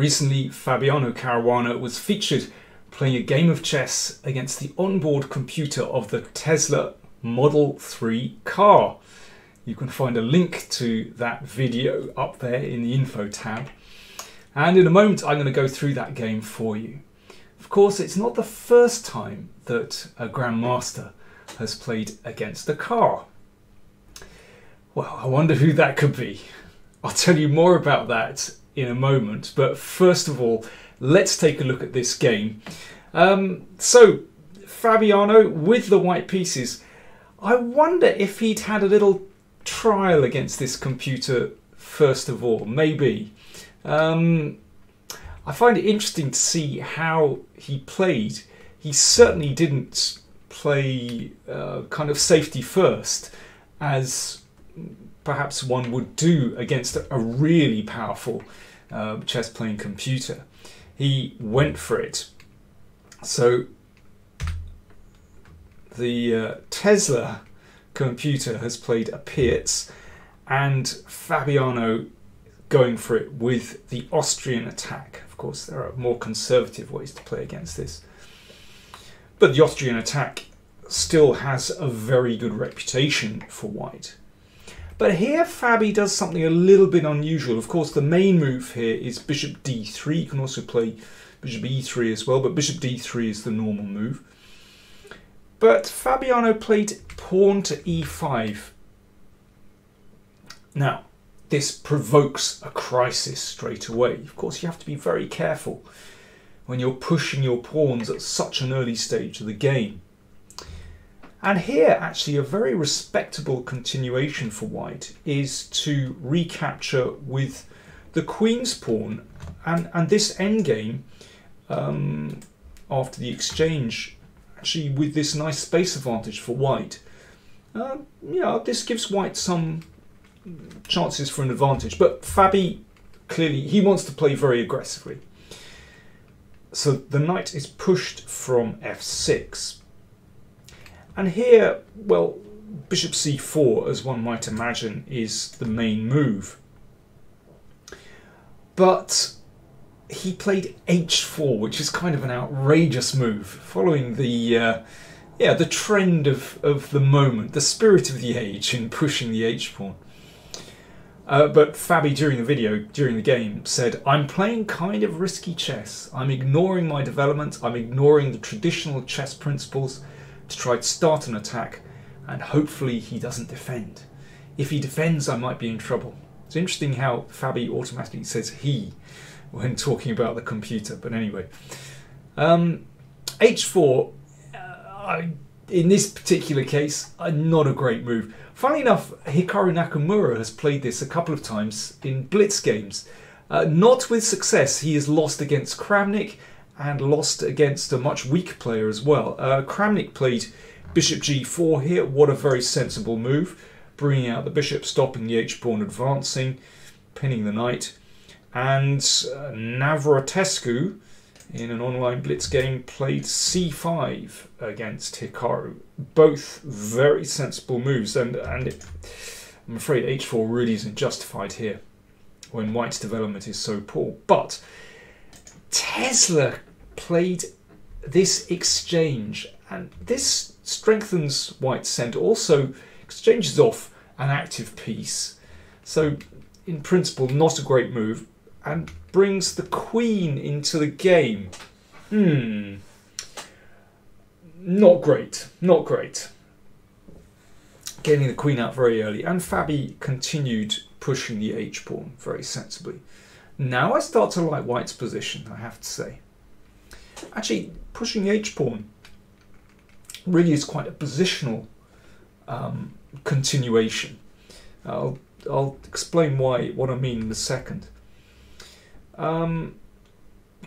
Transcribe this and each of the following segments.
Recently, Fabiano Caruana was featured playing a game of chess against the onboard computer of the Tesla Model 3 car. You can find a link to that video up there in the info tab. And in a moment, I'm going to go through that game for you. Of course, it's not the first time that a grandmaster has played against a car. Well, I wonder who that could be. I'll tell you more about that in a moment, but first of all, let's take a look at this game. So Fabiano with the white pieces, I wonder if he'd had a little trial against this computer first of all, maybe. I find it interesting to see how he played. He certainly didn't play kind of safety first, as perhaps one would do against a really powerful chess playing computer. He went for it. So the Tesla computer has played a Pirc, and Fabiano going for it with the Austrian attack. Of course, there are more conservative ways to play against this, but the Austrian attack still has a very good reputation for white. But here Fabi does something a little bit unusual. Of course, the main move here is bishop d3. You can also play bishop e3 as well, but bishop d3 is the normal move. But Fabiano played pawn to e5. Now, this provokes a crisis straight away. Of course, you have to be very careful when you're pushing your pawns at such an early stage of the game. And here, actually, a very respectable continuation for white is to recapture with the queen's pawn. And this endgame, after the exchange, actually with this nice space advantage for white, this gives white some chances for an advantage. But Fabi, clearly, he wants to play very aggressively. So the knight is pushed from f6. And here, well, bishop c4, as one might imagine, is the main move. But he played h4, which is kind of an outrageous move, following the trend of the moment, the spirit of the age in pushing the h-pawn. But Fabi, during the game, said, "I'm playing kind of risky chess. I'm ignoring my development. I'm ignoring the traditional chess principles to try to start an attack, and hopefully he doesn't defend. If he defends, I might be in trouble." It's interesting how Fabi automatically says he when talking about the computer, but anyway. H4, in this particular case, not a great move. Funnily enough, Hikaru Nakamura has played this a couple of times in blitz games. Not with success. He has lost against Kramnik, and lost against a much weaker player as well. Kramnik played bishop g4 here. What a very sensible move, bringing out the bishop, stopping the h-pawn advancing, pinning the knight. And Navratescu, in an online blitz game, played c5 against Hikaru. Both very sensible moves, and I'm afraid h4 really isn't justified here when white's development is so poor. But Tesla played this exchange, and this strengthens white's center. Also exchanges off an active piece, so in principle not a great move, and brings the queen into the game. Not great, getting the queen out very early. And Fabi continued pushing the h-pawn very sensibly. Now I start to like white's position, I have to say. Actually, pushing h-pawn really is quite a positional continuation. I'll explain what I mean in a second.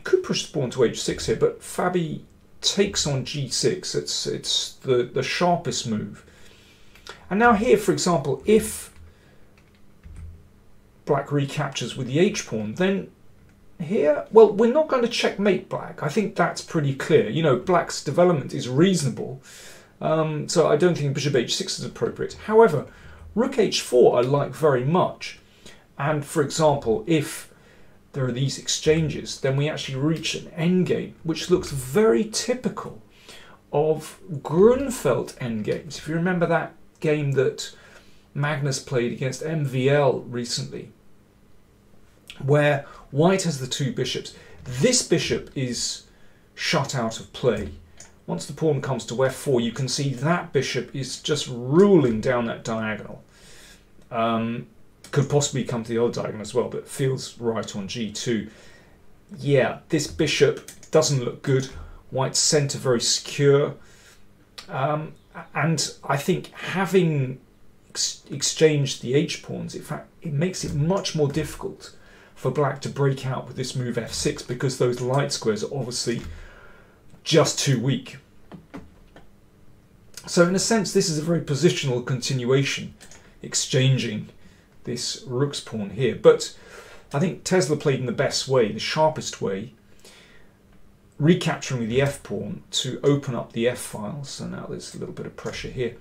Could push the pawn to h6 here, but Fabi takes on g6. It's the sharpest move. And now here, for example, if black recaptures with the h-pawn, then here, well, we're not going to checkmate black. I think that's pretty clear. You know, black's development is reasonable, so I don't think bishop h6 is appropriate. However, rook h4 I like very much. And for example, if there are these exchanges, then we actually reach an endgame, which looks very typical of Grunfeld endgames. If you remember that game that Magnus played against MVL recently, where white has the two bishops. This bishop is shut out of play. Once the pawn comes to f4, you can see that bishop is just ruling down that diagonal. Could possibly come to the other diagonal as well, but feels right on g2. Yeah, this bishop doesn't look good. White's centre very secure. And I think having exchanged the h-pawns, in fact, it makes it much more difficult for black to break out with this move f6, because those light squares are obviously just too weak. So in a sense, this is a very positional continuation, exchanging this rook's pawn here. But I think Tesla played in the best way, the sharpest way, recapturing the f-pawn to open up the f-file. So now there's a little bit of pressure here.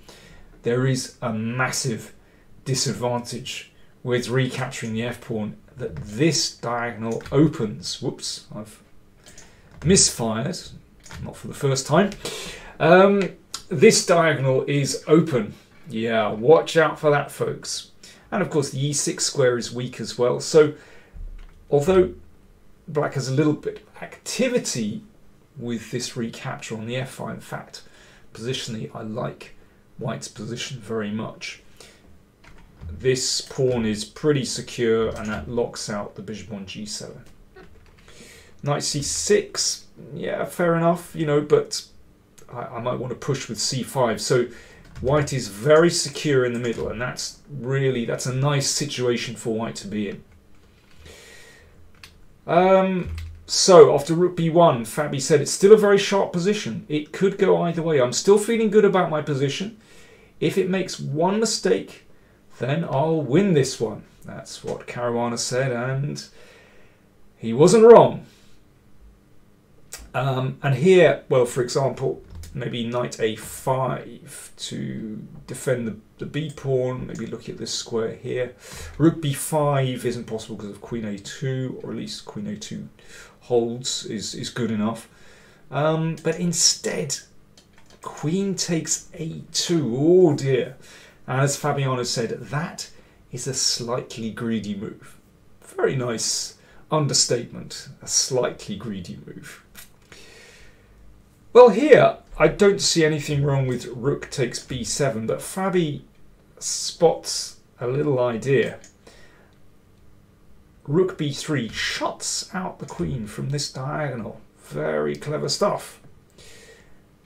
There is a massive disadvantage with recapturing the f-pawn, that this diagonal opens. Whoops, I've misfired, not for the first time. This diagonal is open. Yeah, watch out for that, folks. And of course the e6 square is weak as well. So although black has a little bit of activity with this recapture on the f-file, in fact, positionally I like white's position very much. This pawn is pretty secure, and that locks out the bishop on g7. Knight c6, yeah, fair enough, you know, but I might want to push with c5. So white is very secure in the middle, and that's a nice situation for white to be in. So after rook b1, Fabi said it's still a very sharp position. It could go either way. I'm still feeling good about my position. If it makes one mistake, then I'll win this one. That's what Caruana said, and he wasn't wrong. And here, well, for example, maybe knight a5 to defend the b pawn. Maybe look at this square here. Rook b5 isn't possible because of queen a2, or at least queen a2 holds is good enough. But instead, queen takes a2. Oh dear. And as Fabiano said, that is a slightly greedy move. Very nice understatement, a slightly greedy move. Well, here, I don't see anything wrong with rook takes b7, but Fabi spots a little idea. Rook b3 shuts out the queen from this diagonal. Very clever stuff.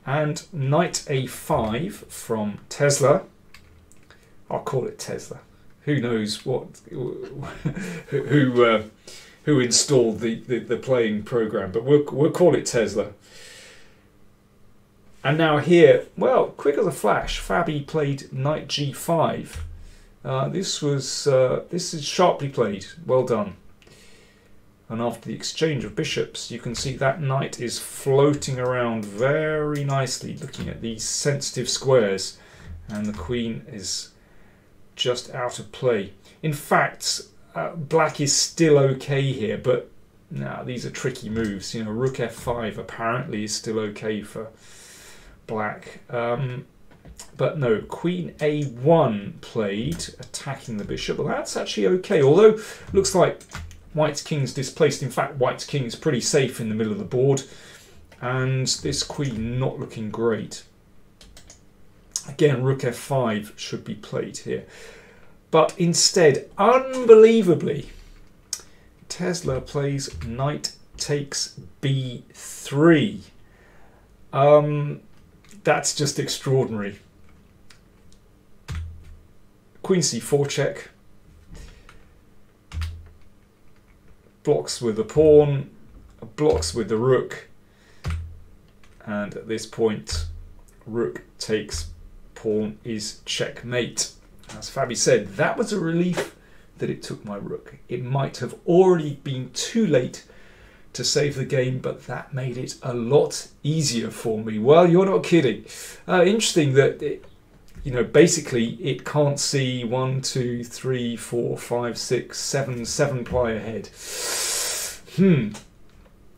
And knight a5 from Tesla. I'll call it Tesla. Who knows what who installed the playing program, but we'll call it Tesla. And now here, well, quick as a flash, Fabi played knight g5. This is sharply played. Well done. And after the exchange of bishops, you can see that knight is floating around very nicely, looking at these sensitive squares, and the queen is just out of play. In fact, black is still okay here, but now these are tricky moves. You know, rook f5 apparently is still okay for black, but no, queen a1 played, attacking the bishop. Well, that's actually okay, although looks like white's king's displaced. In fact, white's king is pretty safe in the middle of the board, and this queen not looking great. Again, rook f5 should be played here. But instead, unbelievably, Tesla plays knight takes b3. That's just extraordinary. Queen c4 check. Blocks with the pawn. Blocks with the rook. And at this point, rook takes pawn is checkmate. As Fabi said, that was a relief that it took my rook. It might have already been too late to save the game, but that made it a lot easier for me. Well, you're not kidding. Interesting that it, you know, basically it can't see 1, 2, 3, 4, 5, 6, 7 player ahead.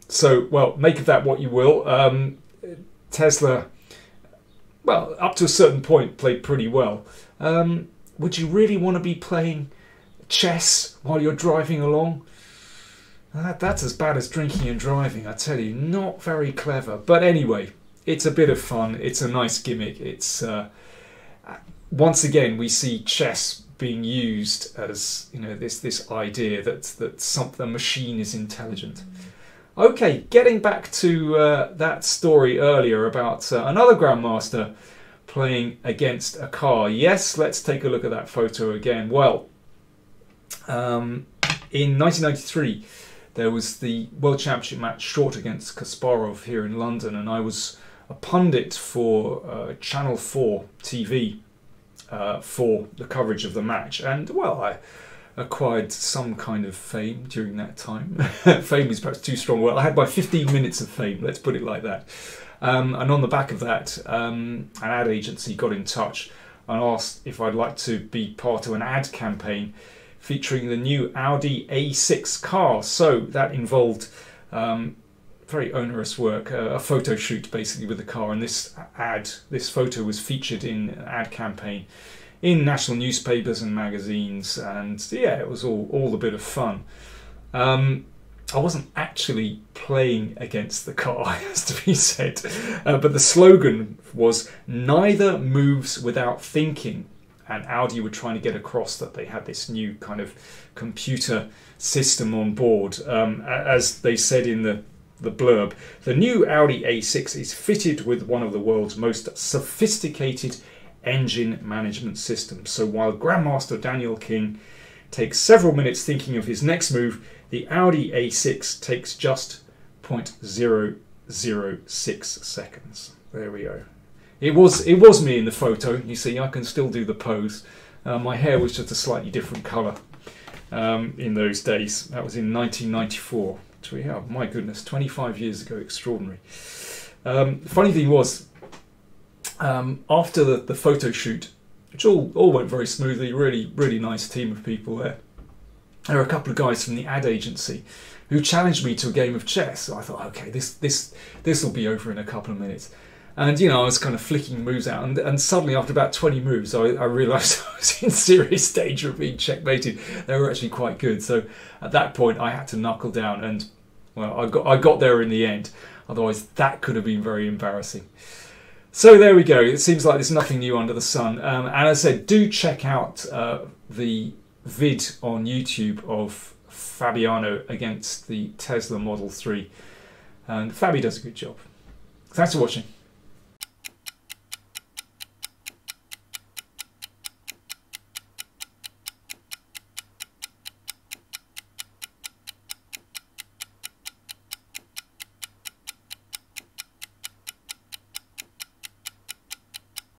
So, well, make of that what you will. Tesla, well, up to a certain point, played pretty well. Would you really want to be playing chess while you're driving along? That's as bad as drinking and driving, I tell you. Not very clever. But anyway, it's a bit of fun. It's a nice gimmick. It's once again, we see chess being used as, you know, this idea that something, a machine is intelligent. Okay, getting back to that story earlier about another grandmaster playing against a car. Yes, let's take a look at that photo again. Well, in 1993, there was the World Championship match short against Kasparov here in London, and I was a pundit for Channel 4 TV for the coverage of the match. And, well, I acquired some kind of fame during that time. Fame is perhaps too strong. Well, I had my 15 minutes of fame, let's put it like that. And on the back of that, an ad agency got in touch and asked if I'd like to be part of an ad campaign featuring the new Audi A6 car. So that involved very onerous work, a photo shoot basically with the car, and this photo was featured in an ad campaign in national newspapers and magazines, and yeah, it was all a bit of fun. I wasn't actually playing against the car, has to be said, but the slogan was "Neither moves without thinking," and Audi were trying to get across that they had this new kind of computer system on board. As they said in the blurb, the new Audi A6 is fitted with one of the world's most sophisticated engine management system. So while Grandmaster Daniel King takes several minutes thinking of his next move, the Audi A6 takes just 0.006 seconds. There we go. It was me in the photo. You see, I can still do the pose. My hair was just a slightly different colour in those days. That was in 1994, which we have, my goodness, 25 years ago. Extraordinary. Funny thing was, after the photo shoot, which all went very smoothly, really nice team of people there. There were a couple of guys from the ad agency who challenged me to a game of chess. So I thought, okay, this will be over in a couple of minutes. And, you know, I was kind of flicking moves out, and suddenly after about 20 moves, I realised I was in serious danger of being checkmated. They were actually quite good. So at that point, I had to knuckle down, and, well, I got there in the end. Otherwise, that could have been very embarrassing. So there we go. It seems like there's nothing new under the sun. And as I said, do check out the vid on YouTube of Fabiano against the Tesla Model 3. And Fabi does a good job. Thanks for watching.